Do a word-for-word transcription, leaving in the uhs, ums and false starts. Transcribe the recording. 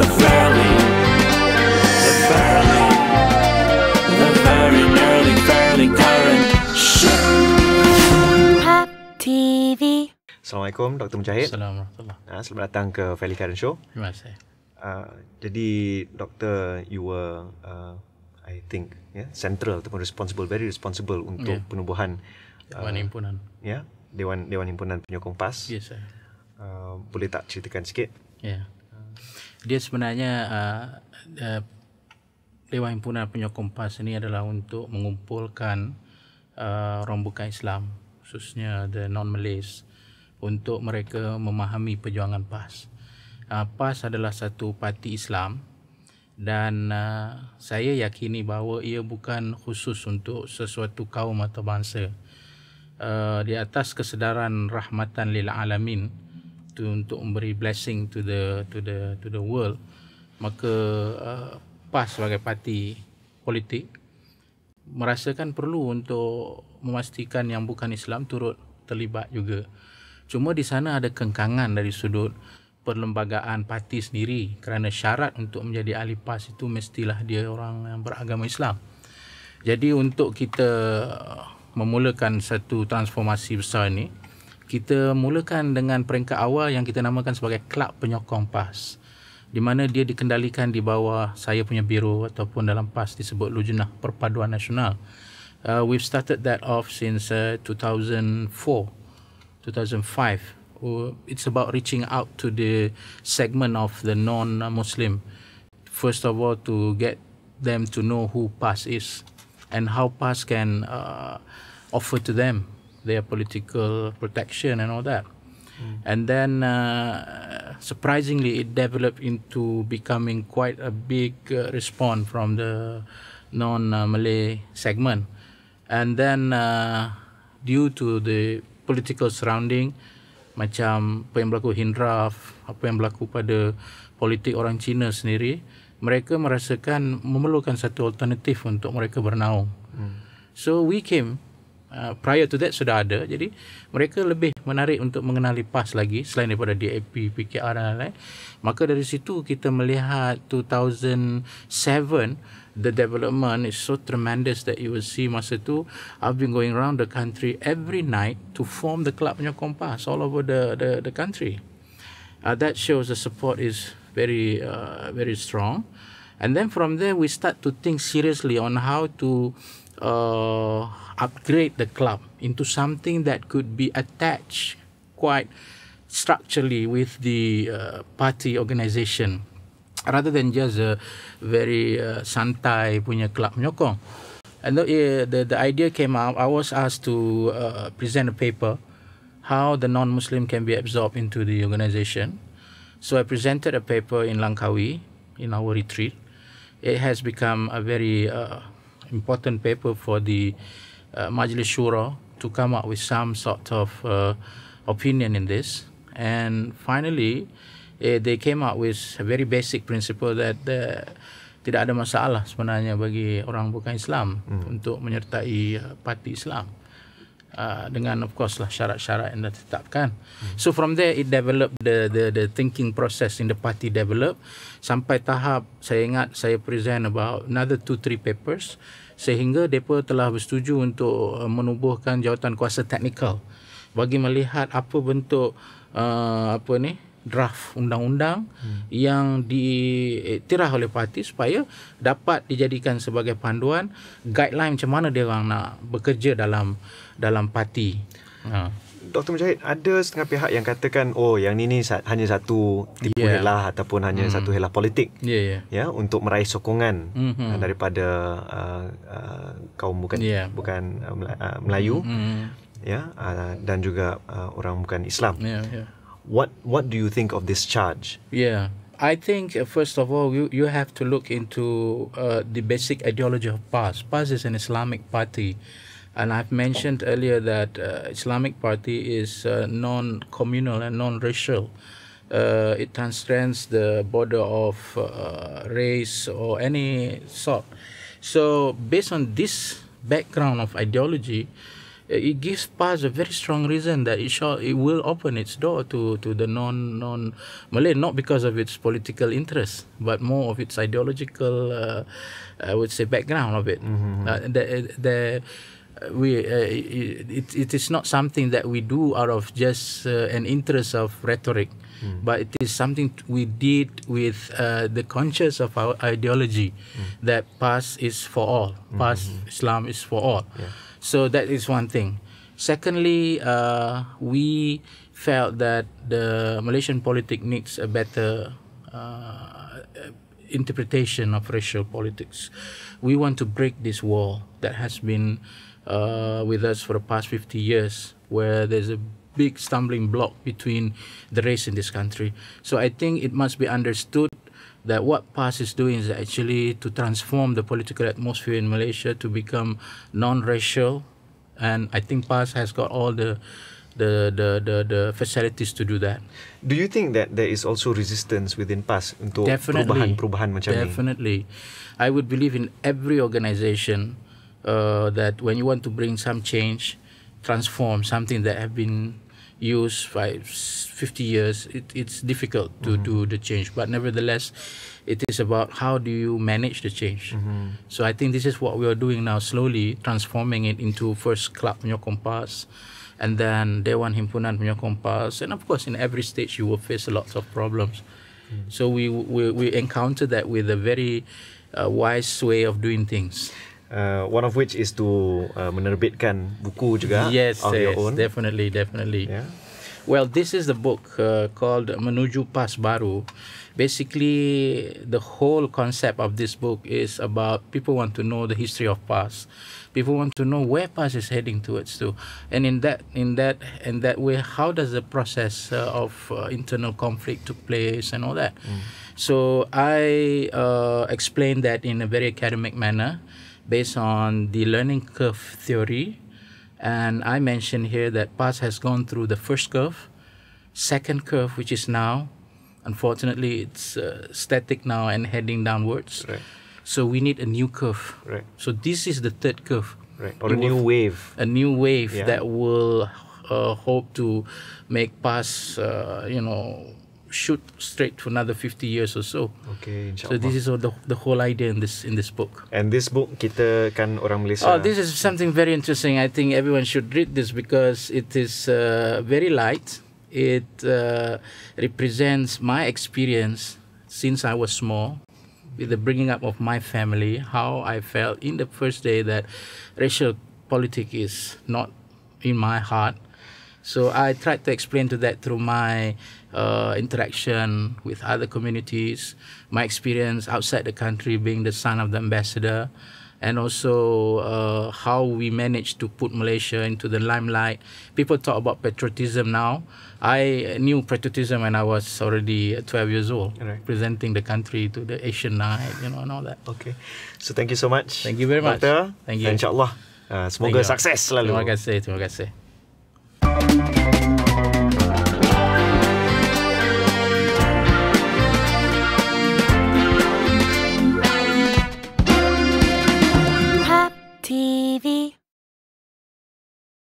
the fairly, the fairly, the very nearly fairly current show. Pop T V. Assalamualaikum Doktor Mujahid. Assalamualaikum. Ah, selamat datang ke Fairly Current Show. Terima kasih. Uh, jadi Doktor, you were uh, I think yeah, central ataupun responsible, very responsible untuk yeah. penubuhan uh, Dewan Himpunan. Ya, yeah, Dewan Dewan Himpunan Penyokong P A S. Yes, sir. Uh, boleh tak ceritakan sikit? Ya. Yeah. Dia sebenarnya uh, uh, Dewan Himpunan Penyokong P A S ini adalah untuk mengumpulkan uh, rombukan Islam, khususnya the non-Malays, untuk mereka memahami perjuangan P A S. Uh, P A S adalah satu parti Islam dan uh, saya yakini bahawa ia bukan khusus untuk sesuatu kaum atau bangsa. Uh, di atas kesedaran rahmatan lil alamin, To, untuk memberi blessing to the to the to the world, maka uh, P A S sebagai parti politik merasakan perlu untuk memastikan yang bukan Islam turut terlibat juga. Cuma di sana ada kengkangan dari sudut perlembagaan parti sendiri, kerana syarat untuk menjadi ahli P A S itu mestilah dia orang yang beragama Islam. Jadi untuk kita memulakan satu transformasi besar ini, kita mulakan dengan peringkat awal yang kita namakan sebagai Kelab Penyokong P A S, di mana dia dikendalikan di bawah saya punya biro ataupun dalam P A S disebut Lujnah Perpaduan Nasional. Uh, we've started that off since uh, two thousand four, two thousand five. Uh, it's about reaching out to the segment of the non-Muslim. First of all, to get them to know who P A S is and how P A S can uh, offer to them their political protection and all that. Mm. And then uh, surprisingly it developed into becoming quite a big uh, response from the non-Malay segment. And then uh, due to the political surrounding, macam apa yang berlaku Hindraf, apa yang berlaku pada politik orang Cina sendiri, mereka merasakan memerlukan satu alternatif untuk mereka bernaung. Mm. So we came. Uh, prior to that sudah ada, jadi mereka lebih menarik untuk mengenali P A S lagi selain daripada D A P, P K R dan lain-lain. Maka dari situ kita melihat two thousand seven, the development is so tremendous that you will see masa tu I've been going around the country every night to form the Club Penyokong P A S all over the the, the country. Uh, that shows the support is very uh, very strong. And then from there we start to think seriously on how to Uh, upgrade the club into something that could be attached quite structurally with the uh, party organisation, rather than just a very uh, santai punya club menyokong. And the, uh, the the idea came out. I was asked to uh, present a paper how the non-Muslim can be absorbed into the organisation. So I presented a paper in Langkawi in our retreat. It has become a very uh, important paper for the uh, Majlis Shura to come up with some sort of uh, opinion in this. And finally, eh, they came up with a very basic principle that uh, tidak ada masalah sebenarnya bagi orang bukan Islam hmm. untuk menyertai uh, parti Islam. Uh, dengan of course lah syarat-syarat yang dah tetapkan. Hmm. So from there it developed the, the the thinking process in the party developed sampai tahap saya ingat saya present about another two three papers sehingga depa telah bersetuju untuk uh, menubuhkan jawatan kuasa teknikal bagi melihat apa bentuk uh, apa ni draft undang-undang hmm. yang diiktiraf oleh parti supaya dapat dijadikan sebagai panduan guideline macam mana dia orang nak bekerja dalam dalam parti. Ha. Doktor Mujahid, ada setengah pihak yang katakan oh yang ni ni hanya satu tipu yeah. helah ataupun hanya mm. satu helah politik yeah, yeah. ya untuk meraih sokongan mm-hmm. daripada uh, uh, kaum bukan yeah. bukan uh, Melayu mm-hmm. ya uh, dan juga uh, orang bukan Islam. Yeah, yeah. What what do you think of this charge? Yeah, I think uh, first of all you you have to look into uh, the basic ideology of P A S. P A S is an Islamic party, and I've mentioned earlier that uh, Islamic party is uh, non-communal and non-racial. Uh, it transcends the border of uh, race or any sort. So based on this background of ideology, it gives PAS a very strong reason that it shall, it will open its door to to the non non Malay, not because of its political interests, but more of its ideological, uh, I would say, background of it. Mm-hmm. uh, the, the, we uh, it, it is not something that we do out of just uh, an interest of rhetoric, mm. but it is something we did with uh, the conscience of our ideology, mm. that PAS is for all, PAS mm-hmm. Islam is for all. Yeah. So that is one thing. Secondly, uh, we felt that the Malaysian politic needs a better uh, interpretation of racial politics. We want to break this wall that has been Uh, with us for the past fifty years, where there's a big stumbling block between the race in this country. So I think it must be understood that what PAS is doing is actually to transform the political atmosphere in Malaysia to become non-racial, and I think PAS has got all the the the the the facilities to do that. Do you think that there is also resistance within PAS untuk perubahan-perubahan macam ni? Definitely. I would believe in every organisation. Uh, that when you want to bring some change, transform something that have been used for fifty years, it, it's difficult to mm-hmm. do the change. But nevertheless, it is about how do you manage the change. Mm-hmm. So I think this is what we are doing now, slowly transforming it into first Club Penyokong PAS, and then Dewan Himpunan Penyokong PAS. And of course, in every stage, you will face lots of problems. Mm-hmm. So we, we, we encounter that with a very uh, wise way of doing things. Uh, one of which is to uh, menerbitkan buku juga. Yes, of yes, your own. definitely, definitely. Yeah. Well, this is the book uh, called Menuju PAS Baru. Basically, the whole concept of this book is about people want to know the history of PAS. People want to know where PAS is heading towards to, and in that, in that, in that way, how does the process uh, of uh, internal conflict took place and all that. Mm. So I uh, explained that in a very academic manner, based on the learning curve theory. And I mentioned here that PAS has gone through the first curve, second curve, which is now, unfortunately, it's uh, static now and heading downwards. Right. So we need a new curve. Right. So this is the third curve. Right. Or a new wave. A new wave yeah. that will uh, hope to make PAS, uh, you know, shoot straight to another fifty years or so. Okay, insyaAllah. So this is the the whole idea in this in this book. And this book kita kan orang Malaysia. Oh, this is something very interesting. I think everyone should read this because it is uh, very light. It uh, represents my experience since I was small, with the bringing up of my family, how I felt in the first day that racial politics is not in my heart. So I tried to explain to that through my uh, interaction with other communities, my experience outside the country being the son of the ambassador, and also uh, how we managed to put Malaysia into the limelight. People talk about patriotism now. I knew patriotism when I was already twelve years old, right. presenting the country to the Asian night, you know, and all that. Okay. So thank you so much. Thank you very much. Doctor. Thank you. InsyaAllah. Uh, semoga sukses selalu. Terima kasih. Terima kasih. We'll be right back.